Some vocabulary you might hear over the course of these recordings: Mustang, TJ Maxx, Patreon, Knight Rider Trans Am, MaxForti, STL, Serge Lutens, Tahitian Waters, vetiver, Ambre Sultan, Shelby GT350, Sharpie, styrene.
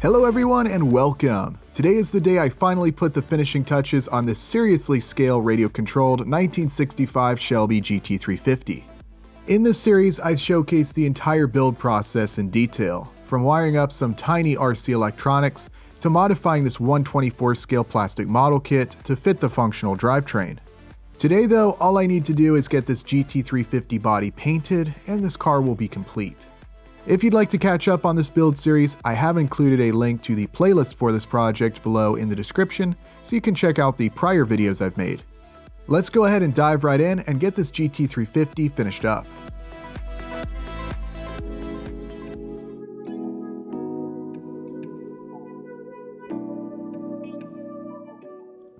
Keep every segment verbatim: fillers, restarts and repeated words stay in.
Hello everyone and welcome. Today is the day I finally put the finishing touches on this seriously scale radio-controlled nineteen sixty-five Shelby G T three fifty. In this series, I've showcased the entire build process in detail, from wiring up some tiny R C electronics to modifying this one twenty-fourth scale plastic model kit to fit the functional drivetrain. Today though, all I need to do is get this G T three fifty body painted and this car will be complete. If you'd like to catch up on this build series, I have included a link to the playlist for this project below in the description, so you can check out the prior videos I've made. Let's go ahead and dive right in and get this G T three fifty finished up.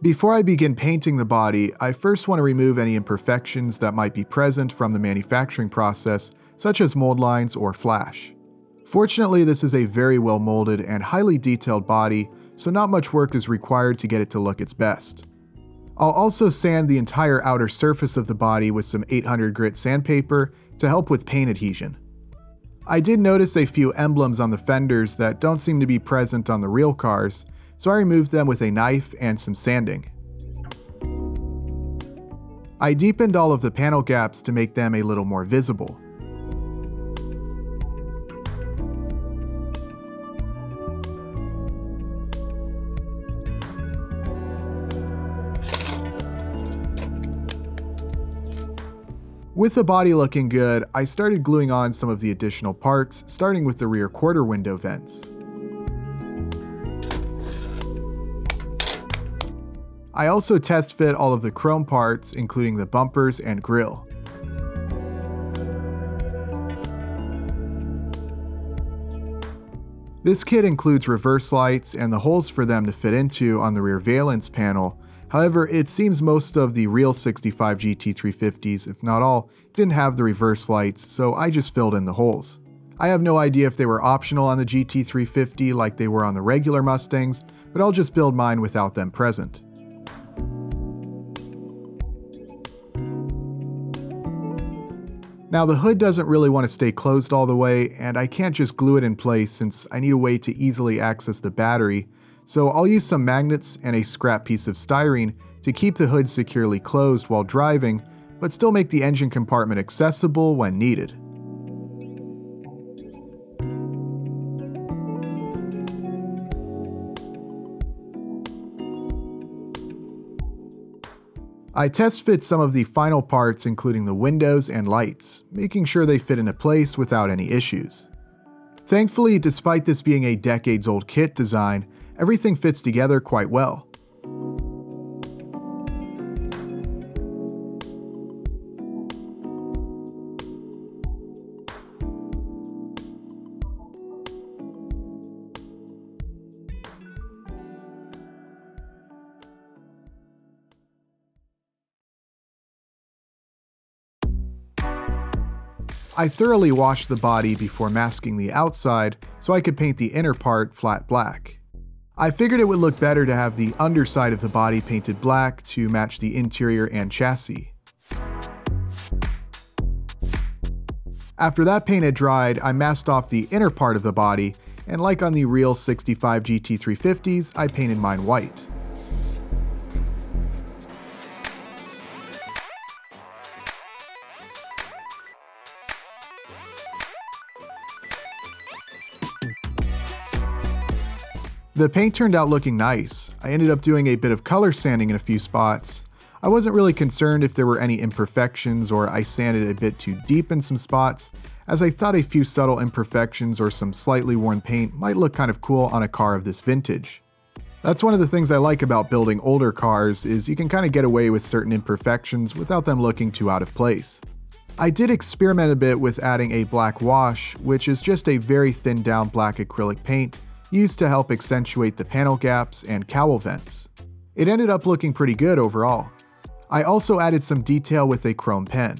Before I begin painting the body, I first want to remove any imperfections that might be present from the manufacturing process, such as mold lines or flash. Fortunately, this is a very well molded and highly detailed body, so not much work is required to get it to look its best. I'll also sand the entire outer surface of the body with some eight hundred grit sandpaper to help with paint adhesion. I did notice a few emblems on the fenders that don't seem to be present on the real cars, so I removed them with a knife and some sanding. I deepened all of the panel gaps to make them a little more visible. With the body looking good, I started gluing on some of the additional parts, starting with the rear quarter window vents. I also test fit all of the chrome parts, including the bumpers and grille. This kit includes reverse lights and the holes for them to fit into on the rear valence panel. However, it seems most of the real sixty-five G T three fifties, if not all, didn't have the reverse lights, so I just filled in the holes. I have no idea if they were optional on the G T three fifty like they were on the regular Mustangs, but I'll just build mine without them present. Now the hood doesn't really want to stay closed all the way, and I can't just glue it in place since I need a way to easily access the battery. So I'll use some magnets and a scrap piece of styrene to keep the hood securely closed while driving, but still make the engine compartment accessible when needed. I test fit some of the final parts, including the windows and lights, making sure they fit into place without any issues. Thankfully, despite this being a decades-old kit design, everything fits together quite well. I thoroughly washed the body before masking the outside so I could paint the inner part flat black. I figured it would look better to have the underside of the body painted black to match the interior and chassis. After that paint had dried, I masked off the inner part of the body, and like on the real sixty-five G T three fifties, I painted mine white. The paint turned out looking nice. I ended up doing a bit of color sanding in a few spots. I wasn't really concerned if there were any imperfections or I sanded a bit too deep in some spots, as I thought a few subtle imperfections or some slightly worn paint might look kind of cool on a car of this vintage. That's one of the things I like about building older cars, is you can kind of get away with certain imperfections without them looking too out of place. I did experiment a bit with adding a black wash, which is just a very thinned down black acrylic paint used to help accentuate the panel gaps and cowl vents. It ended up looking pretty good overall. I also added some detail with a chrome pen.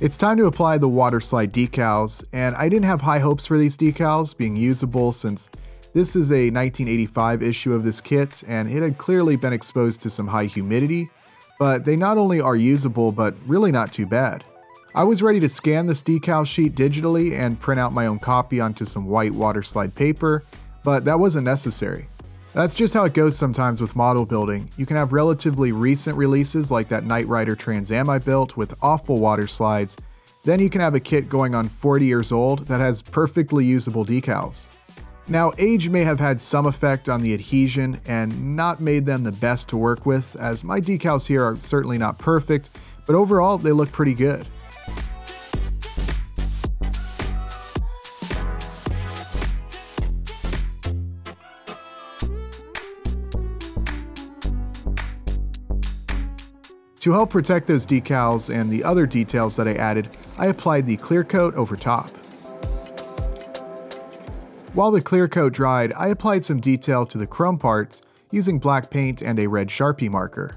It's time to apply the water slide decals, and I didn't have high hopes for these decals being usable since This is a nineteen eighty-five issue of this kit, and it had clearly been exposed to some high humidity, but they not only are usable, but really not too bad. I was ready to scan this decal sheet digitally and print out my own copy onto some white water slide paper, but that wasn't necessary. That's just how it goes sometimes with model building. You can have relatively recent releases like that Knight Rider Trans Am I built with awful water slides, then you can have a kit going on forty years old that has perfectly usable decals. Now, age may have had some effect on the adhesion and not made them the best to work with, as my decals here are certainly not perfect, but overall they look pretty good. To help protect those decals and the other details that I added, I applied the clear coat over top. While the clear coat dried, I applied some detail to the chrome parts using black paint and a red Sharpie marker.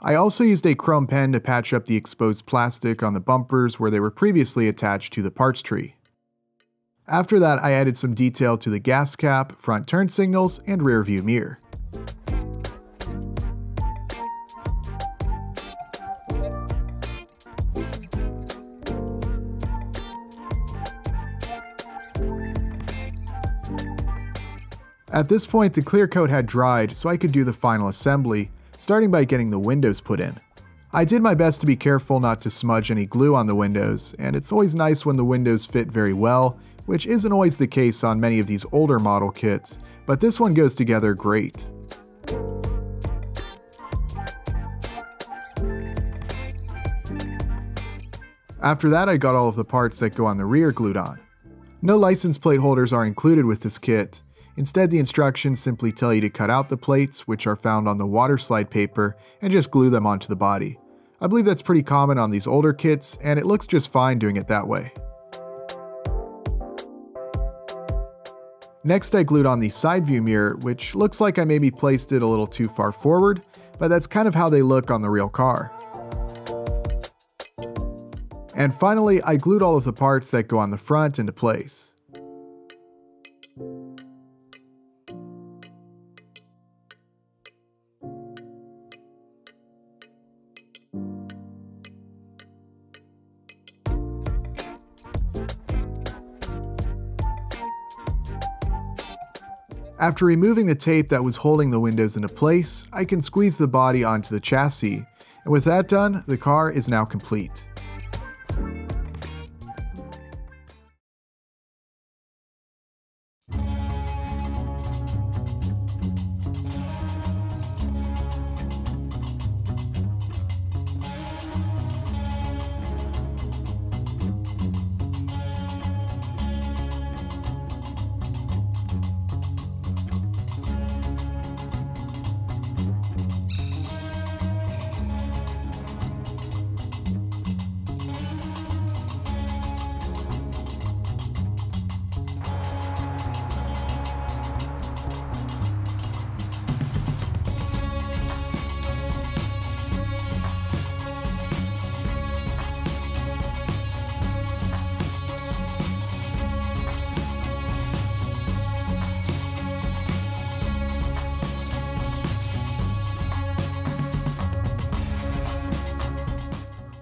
I also used a chrome pen to patch up the exposed plastic on the bumpers where they were previously attached to the parts tree. After that, I added some detail to the gas cap, front turn signals, and rear view mirror. At this point, the clear coat had dried, so I could do the final assembly, starting by getting the windows put in. I did my best to be careful not to smudge any glue on the windows, and it's always nice when the windows fit very well, which isn't always the case on many of these older model kits, but this one goes together great. After that, I got all of the parts that go on the rear glued on. No license plate holders are included with this kit. Instead, the instructions simply tell you to cut out the plates, which are found on the water slide paper, and just glue them onto the body. I believe that's pretty common on these older kits, and it looks just fine doing it that way. Next, I glued on the side view mirror, which looks like I maybe placed it a little too far forward, but that's kind of how they look on the real car. And finally, I glued all of the parts that go on the front into place. After removing the tape that was holding the windows into place, I can squeeze the body onto the chassis, and with that done, the car is now complete.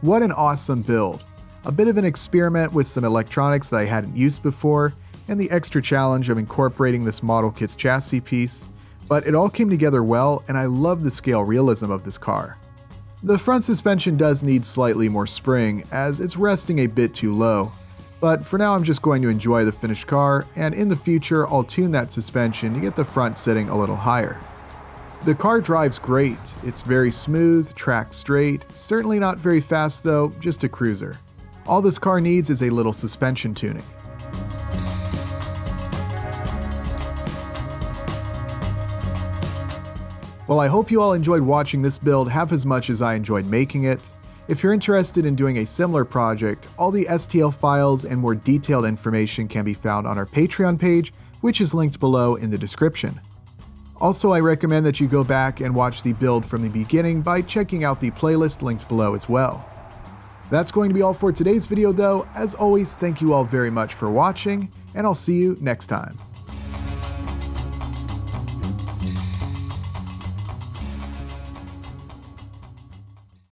What an awesome build! A bit of an experiment with some electronics that I hadn't used before, and the extra challenge of incorporating this model kit's chassis piece, but it all came together well, and I love the scale realism of this car. The front suspension does need slightly more spring, as it's resting a bit too low, but for now I'm just going to enjoy the finished car, and in the future I'll tune that suspension to get the front sitting a little higher. The car drives great. It's very smooth, tracks straight, certainly not very fast though, just a cruiser. All this car needs is a little suspension tuning. Well, I hope you all enjoyed watching this build half as much as I enjoyed making it. If you're interested in doing a similar project, all the S T L files and more detailed information can be found on our Patreon page, which is linked below in the description. Also, I recommend that you go back and watch the build from the beginning by checking out the playlist links below as well. That's going to be all for today's video though. As always, thank you all very much for watching, and I'll see you next time.